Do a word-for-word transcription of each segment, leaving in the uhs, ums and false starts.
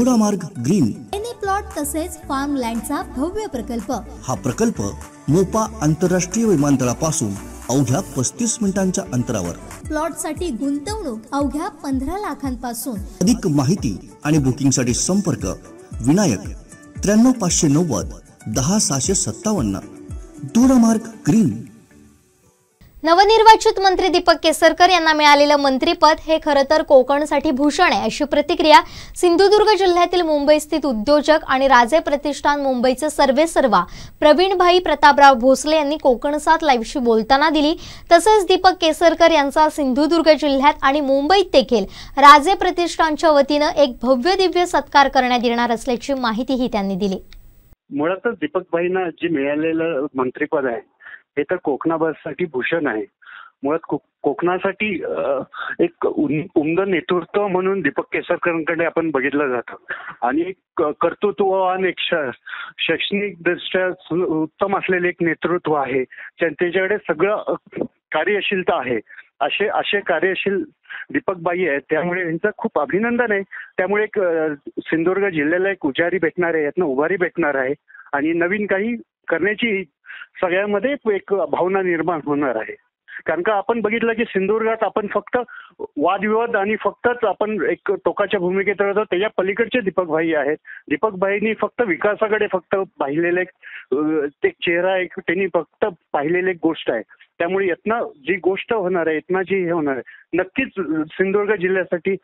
घोडा मार्ग green plot तसेच फार्म लँडचा भव्य प्रकल्प। हा प्रकल्प मोपा आंतरराष्ट्रीय विमानतळापासून अवघ्या पस्तीस मिनिटांच्या अंतरावर। प्लॉटसाठी गुंतवणूक अवघ्या पंधरा लाखांपासून। अधिक माहिती आणि बुकिंगसाठी संपर्क विनायक त्र्याण्णव पाचशे नव्वद दहा सहाशे सत्तावन्न दूरमार्ग ग्रीन। नवनिर्वाचित मंत्री दीपक केसरकर यांना मिळालेले मंत्रीपद हे खरं तर कोकणसाठी भूषण आहे, अशी प्रतिक्रिया सिंधुदुर्ग जिल्ह्यातील मुंबईस्थित उद्योजक आणि राजे प्रतिष्ठान मुंबईचे सर्वेसर्वा प्रवीणभाई प्रतापराव भोसले यांनी कोकण सात लाईव्हशी बोलताना दिली। तसेच दीपक केसरकर यांचा सिंधुदुर्ग जिल्ह्यात आणि मुंबईत देखील राजे प्रतिष्ठानच्या वतीने एक भव्य दिव्य सत्कार करण्यात येणार असल्याची माहितीही त्यांनी दिली। मुळातच दीपकभाईंना जे मिळालेलं मंत्रीपद आहे हे तर कोकणासाठी भूषण आहे। मुळात कोकणासाठी एक उमद नेतृत्व म्हणून दीपक केसरकरांकडे आपण बघितलं जातं आणि कर्तृत्व आणि एक शैक्षणिक दृष्ट्या उत्तम असलेले एक नेतृत्व आहे, त्यांच्याकडे सगळं कार्यशीलता आहे। असे असे कार्यशील दीपकबाई आहेत, त्यामुळे यांचं खूप अभिनंदन आहे। त्यामुळे एक सिंधुदुर्ग जिल्ह्याला एक उजारी भेटणार आहे, यातनं उभारी भेटणार आहे आणि नवीन काही करण्याची सगळ्यांमध्ये एक भावना निर्माण होणार आहे। कारण का आपण बघितलं की सिंधुदुर्गात आपण फक्त वादविवाद आणि फक्तच आपण एक टोकाच्या भूमिकेत राहतो, त्याच्या पलीकडचे दीपकभाई आहेत। दीपकभाईंनी फक्त विकासाकडे फक्त पाहिलेले एक चेहरा एक त्यांनी फक्त पाहिलेली एक गोष्ट आहे, त्यामुळे यातनं जी गोष्ट होणार आहे यातनं जी हे होणार आहे नक्कीच सिंधुदुर्ग जिल्ह्यासाठी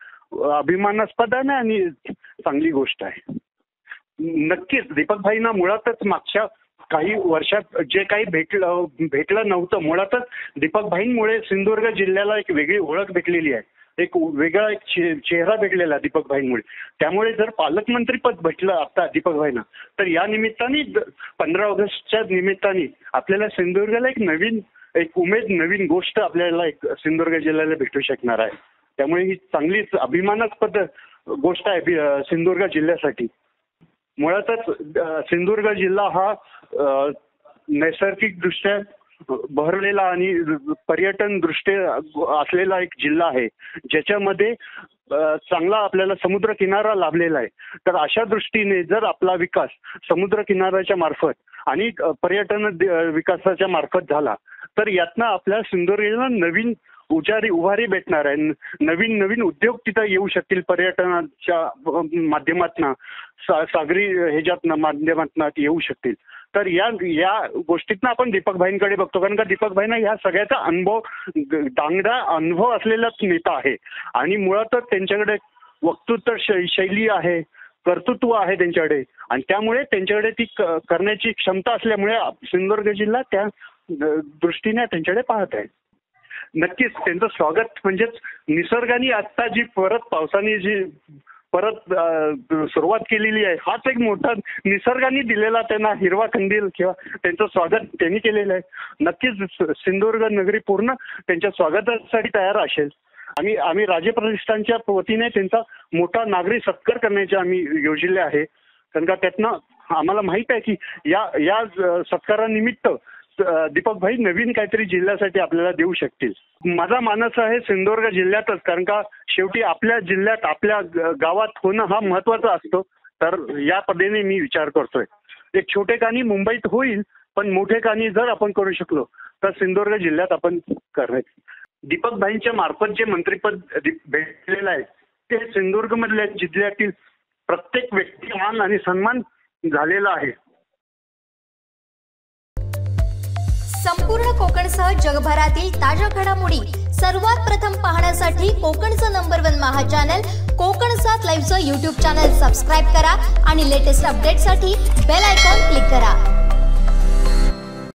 अभिमानास्पद आणि चांगली गोष्ट आहे। नक्कीच दीपकभाईंना मुळातच मागच्या काही वर्षात जे काही भेटलं भेटलं नव्हतं, मुळातच दीपकभाईंमुळे सिंधुदुर्ग जिल्ह्याला एक वेगळी ओळख भेटलेली आहे, एक वेगळा एक चेहरा भेटलेला दीपकभाईंमुळे। त्यामुळे जर पालकमंत्रीपद भेटलं आता दीपकभाईंना तर या निमित्ताने पंधरा ऑगस्टच्या निमित्ताने आपल्याला सिंधुदुर्गाला एक नवीन एक उमेद नवीन गोष्ट आपल्याला एक सिंधुदुर्ग जिल्ह्याला भेटू शकणार आहे। त्यामुळे ही चांगलीच अभिमानास्पद गोष्ट आहे सिंधुदुर्ग जिल्ह्यासाठी। मुळातच सिंधुदुर्ग जिल्हा हा नैसर्गिक दृष्ट्या बहरलेला आणि पर्यटन दृष्ट्या असलेला एक जिल्हा आहे, ज्याच्यामध्ये चांगला आपल्याला समुद्र किनारा लाभलेला आहे। तर अशा दृष्टीने जर आपला विकास समुद्र किनाऱ्याच्या मार्फत आणि पर्यटन विकासाच्या मार्फत झाला तर यातनं आपल्या सिंधुदुर्गला नवीन उजारी उभारी भेटणार आहे, नवीन नवीन उद्योग तिथे येऊ शकतील पर्यटनाच्या माध्यमातून सागरी ह्याच्यातनं माध्यमातून येऊ शकतील। तर या या गोष्टीतनं आपण दीपकभाईंकडे बघतो, कारण का दीपकभाईंना ह्या सगळ्याचा अनुभव दांगडा अनुभव असलेलाच नेता आहे आणि मुळातच त्यांच्याकडे वक्तृत्व शैली आहे, कर्तृत्व आहे त्यांच्याकडे आणि त्यामुळे त्यांच्याकडे ती करण्याची क्षमता असल्यामुळे सिंधुदुर्ग जिल्हा त्या दृष्टीने त्यांच्याकडे पाहत आहे। नक्कीच त्यांचं स्वागत म्हणजेच निसर्गाने आता जी परत पावसाने जी परत सुरुवात केलेली आहे हाच एक मोठा निसर्गाने दिलेला त्यांना हिरवा कंदील किंवा त्यांचं स्वागत त्यांनी केलेलं आहे। नक्कीच सिंधुदुर्ग नगरी पूर्ण त्यांच्या स्वागतासाठी तयार असेल आणि आम्ही राजे प्रतिष्ठानच्या वतीने त्यांचा मोठा नागरी सत्कार करण्याचे आम्ही योजिले आहे। कारण का त्यातनं आम्हाला माहित आहे की या या सत्कारानिमित्त दीपकभाई नवीन काहीतरी जिल्ह्यासाठी आपल्याला देऊ शकतील। माझा मानस आहे सिंधुदुर्ग जिल्ह्यातच, कारण का शेवटी आपल्या जिल्ह्यात आपल्या गावात होणं हा महत्वाचा असतो। तर या पद्धतीने मी विचार करतोय, एक छोटे कानी मुंबईत होईल पण मोठे कानी जर आपण करू शकलो तर सिंधुदुर्ग जिल्ह्यात आपण करायचं। दीपकभाईंच्या मार्फत जे मंत्रीपद भेटलेलं आहे ते सिंधुदुर्ग मधल्या जिल्ह्यातील प्रत्येक व्यक्ती मान आणि सन्मान झालेला आहे। संपूर्ण कोकणसह जगभरातील ताज्या घडामोडी सर्वात प्रथम पाहण्यासाठी कोकणचं नंबर वन महा चॅनल कोकण सात लाईव्हचं यूट्यूब चॅनल सबस्क्राईब करा आणि लेटेस्ट अपडेटसाठी बेल आयकॉन क्लिक करा।